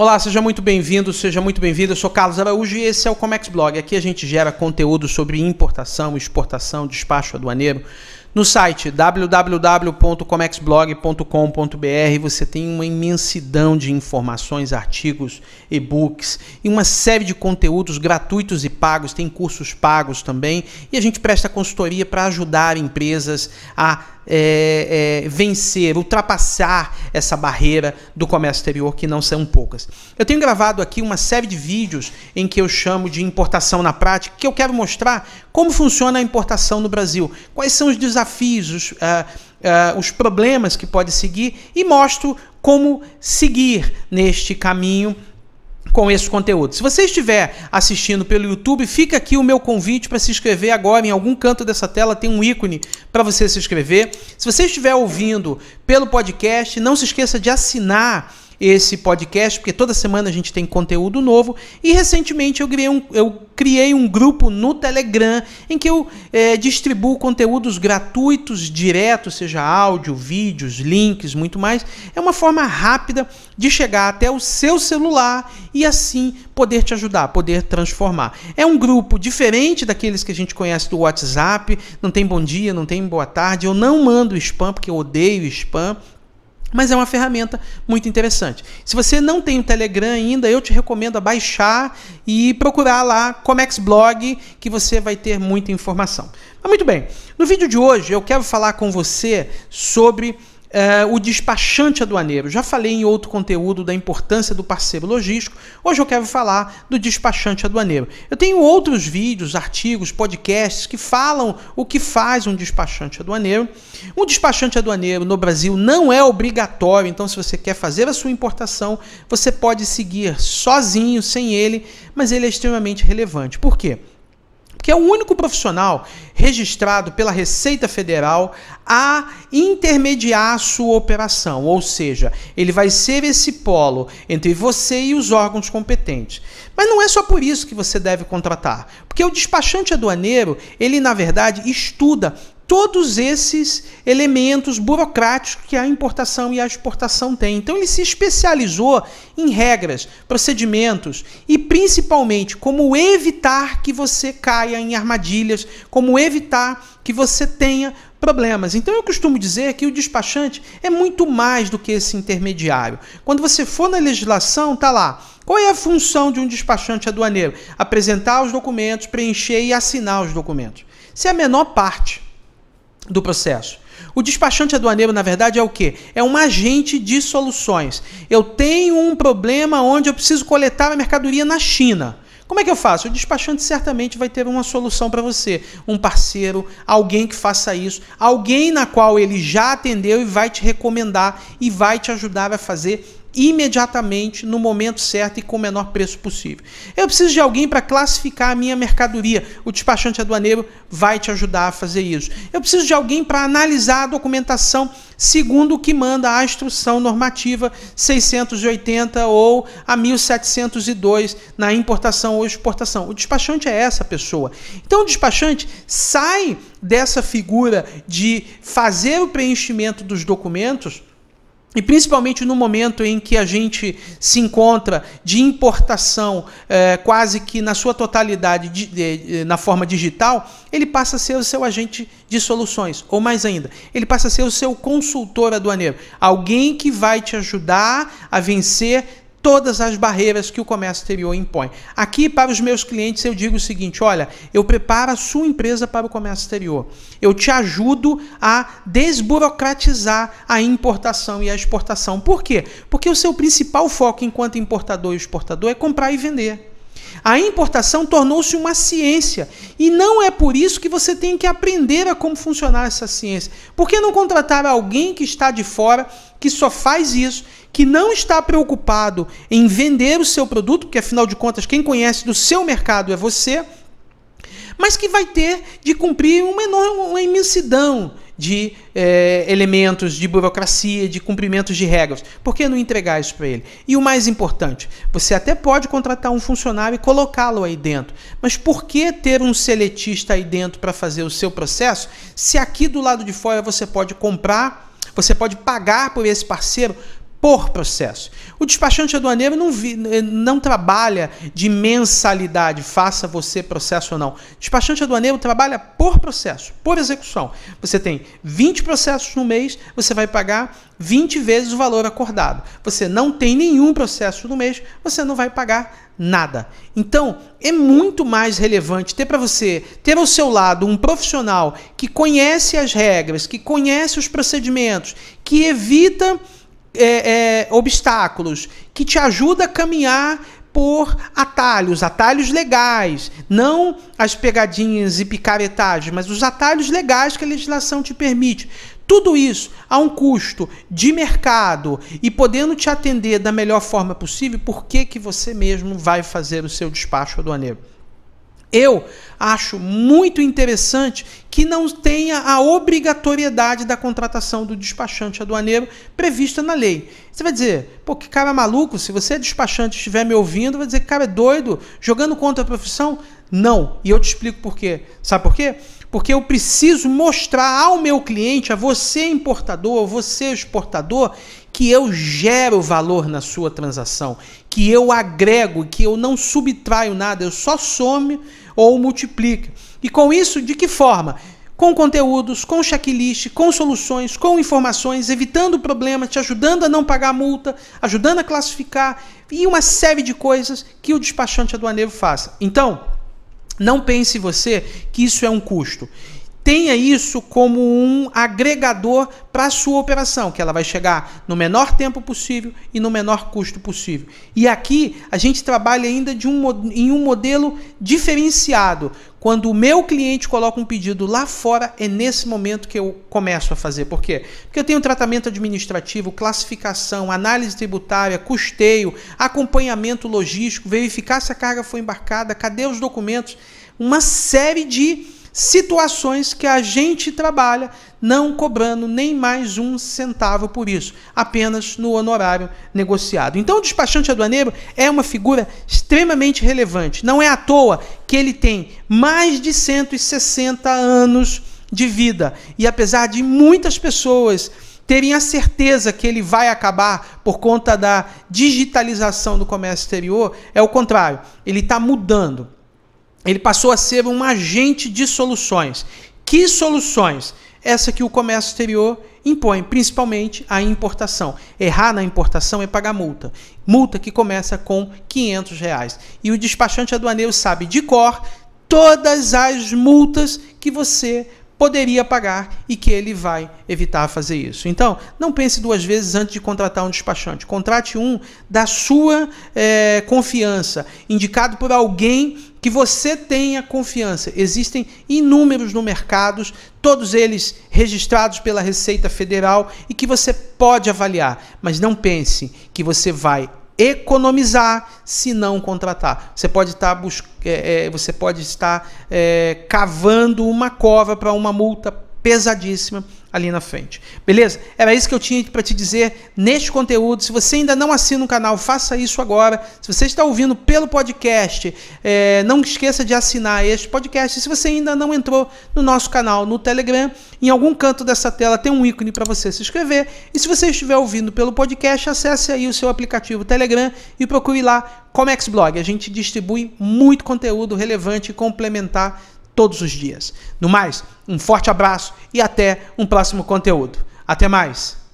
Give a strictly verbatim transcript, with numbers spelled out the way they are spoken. Olá, seja muito bem-vindo, seja muito bem-vinda. Eu sou Carlos Araújo e esse é o Comex Blog. Aqui a gente gera conteúdo sobre importação, exportação, despacho aduaneiro. No site w w w ponto comex blog ponto com ponto b r você tem uma imensidão de informações, artigos, e-books e uma série de conteúdos gratuitos e pagos, tem cursos pagos também, e a gente presta consultoria para ajudar empresas a é, é, vencer, ultrapassar essa barreira do comércio exterior, que não são poucas. Eu tenho gravado aqui uma série de vídeos em que eu chamo de importação na prática, que eu quero mostrar como funciona a importação no Brasil, quais são os desafios desafios, os, uh, uh, os problemas que pode seguir, e mostro como seguir neste caminho com esse conteúdo. Se você estiver assistindo pelo YouTube, fica aqui o meu convite para se inscrever agora. Em algum canto dessa tela tem um ícone para você se inscrever. Se você estiver ouvindo pelo podcast, não se esqueça de assinar esse podcast, porque toda semana a gente tem conteúdo novo. E recentemente eu criei um, eu criei um grupo no Telegram em que eu é, distribuo conteúdos gratuitos, diretos, seja áudio, vídeos, links, muito mais. É uma forma rápida de chegar até o seu celular e assim poder te ajudar, poder transformar. É um grupo diferente daqueles que a gente conhece do WhatsApp, não tem bom dia, não tem boa tarde, eu não mando spam porque eu odeio spam. Mas é uma ferramenta muito interessante. Se você não tem o Telegram ainda, eu te recomendo a baixar e procurar lá Comex Blog, que você vai ter muita informação. Mas muito bem, no vídeo de hoje eu quero falar com você sobre uh, o despachante aduaneiro. Já falei em outro conteúdo da importância do parceiro logístico, hoje eu quero falar do despachante aduaneiro. Eu tenho outros vídeos, artigos, podcasts que falam o que faz um despachante aduaneiro. Um despachante aduaneiro no Brasil não é obrigatório, então se você quer fazer a sua importação, você pode seguir sozinho, sem ele, mas ele é extremamente relevante. Por quê? Porque é o único profissional registrado pela Receita Federal a intermediar a sua operação, ou seja, ele vai ser esse polo entre você e os órgãos competentes. Mas não é só por isso que você deve contratar, porque o despachante aduaneiro, ele na verdade estuda todos esses elementos burocráticos que a importação e a exportação têm. Então ele se especializou em regras, procedimentos e principalmente como evitar que você caia em armadilhas, como evitar que você tenha problemas. Então eu costumo dizer que o despachante é muito mais do que esse intermediário. Quando você for na legislação, tá lá: qual é a função de um despachante aduaneiro? Apresentar os documentos, preencher e assinar os documentos. Isso é a menor parte do processo. O despachante aduaneiro, na verdade, é o quê? É um agente de soluções. Eu tenho um problema onde eu preciso coletar a mercadoria na China. Como é que eu faço? O despachante certamente vai ter uma solução para você, um parceiro, alguém que faça isso, alguém na qual ele já atendeu e vai te recomendar e vai te ajudar a fazer imediatamente, no momento certo e com o menor preço possível. Eu preciso de alguém para classificar a minha mercadoria. O despachante aduaneiro vai te ajudar a fazer isso. Eu preciso de alguém para analisar a documentação segundo o que manda a instrução normativa seiscentos e oitenta ou a mil setecentos e dois na importação ou exportação. O despachante é essa pessoa. Então o despachante sai dessa figura de fazer o preenchimento dos documentos, e principalmente no momento em que a gente se encontra de importação eh, quase que na sua totalidade de, de, de, na forma digital, ele passa a ser o seu agente de soluções, ou mais ainda, ele passa a ser o seu consultor aduaneiro, alguém que vai te ajudar a vencer todas as barreiras que o comércio exterior impõe. Aqui, para os meus clientes, eu digo o seguinte: olha, eu preparo a sua empresa para o comércio exterior. Eu te ajudo a desburocratizar a importação e a exportação. Por quê? Porque o seu principal foco enquanto importador e exportador é comprar e vender. A importação tornou-se uma ciência, e não é por isso que você tem que aprender a como funcionar essa ciência. Por que não contratar alguém que está de fora, que só faz isso, que não está preocupado em vender o seu produto, porque afinal de contas quem conhece do seu mercado é você, mas que vai ter de cumprir uma enorme, uma imensidão de eh, elementos, de burocracia, de cumprimentos de regras. Por que não entregar isso para ele? E o mais importante, você até pode contratar um funcionário e colocá-lo aí dentro, mas por que ter um seletista aí dentro para fazer o seu processo, se aqui do lado de fora você pode comprar, você pode pagar por esse parceiro por processo. O despachante aduaneiro não, vi, não trabalha de mensalidade, faça você processo ou não. O despachante aduaneiro trabalha por processo, por execução. Você tem vinte processos no mês, você vai pagar vinte vezes o valor acordado. Você não tem nenhum processo no mês, você não vai pagar nada. Então, é muito mais relevante ter para você, ter ao seu lado um profissional que conhece as regras, que conhece os procedimentos, que evita... É, é, obstáculos, que te ajuda a caminhar por atalhos, atalhos legais, não as pegadinhas e picaretagens, mas os atalhos legais que a legislação te permite. Tudo isso a um custo de mercado e podendo te atender da melhor forma possível, porque que você mesmo vai fazer o seu despacho aduaneiro. Eu acho muito interessante que não tenha a obrigatoriedade da contratação do despachante aduaneiro prevista na lei. Você vai dizer, pô, que cara maluco, se você é despachante e estiver me ouvindo, vai dizer que cara é doido, jogando contra a profissão? Não, e eu te explico por quê. Sabe por quê? Porque eu preciso mostrar ao meu cliente, a você importador, a você exportador, que eu gero valor na sua transação, que eu agrego, que eu não subtraio nada, eu só some ou multiplico. E com isso, de que forma? Com conteúdos, com checklist, com soluções, com informações, evitando problemas, te ajudando a não pagar multa, ajudando a classificar e uma série de coisas que o despachante aduaneiro faça. Então, não pense você que isso é um custo. Tenha isso como um agregador para a sua operação, que ela vai chegar no menor tempo possível e no menor custo possível. E aqui a gente trabalha ainda de um, em um modelo diferenciado. Quando o meu cliente coloca um pedido lá fora, é nesse momento que eu começo a fazer. Por quê? Porque eu tenho tratamento administrativo, classificação, análise tributária, custeio, acompanhamento logístico, verificar se a carga foi embarcada, cadê os documentos, uma série de situações que a gente trabalha não cobrando nem mais um centavo por isso, apenas no honorário negociado. Então o despachante aduaneiro é uma figura extremamente relevante. Não é à toa que ele tem mais de cento e sessenta anos de vida. E apesar de muitas pessoas terem a certeza que ele vai acabar por conta da digitalização do comércio exterior, é o contrário. Ele está mudando. Ele passou a ser um agente de soluções. Que soluções? Essa que o comércio exterior impõe, principalmente a importação. Errar na importação é pagar multa. Multa que começa com quinhentos reais. E o despachante aduaneiro sabe de cor todas as multas que você poderia pagar e que ele vai evitar fazer isso. Então, não pense duas vezes antes de contratar um despachante. Contrate um da sua é, confiança, indicado por alguém que você tenha confiança. Existem inúmeros no mercado, todos eles registrados pela Receita Federal e que você pode avaliar, mas não pense que você vai economizar se não contratar. Você pode estar, bus... é, é, você pode estar é, cavando uma cova para uma multa pesadíssima ali na frente. Beleza? Era isso que eu tinha para te dizer neste conteúdo. Se você ainda não assina o canal, faça isso agora. Se você está ouvindo pelo podcast, é, não esqueça de assinar este podcast. E se você ainda não entrou no nosso canal no Telegram, em algum canto dessa tela tem um ícone para você se inscrever. E se você estiver ouvindo pelo podcast, acesse aí o seu aplicativo Telegram e procure lá Comex Blog. A gente distribui muito conteúdo relevante e complementar todos os dias. No mais, um forte abraço e até um próximo conteúdo. Até mais!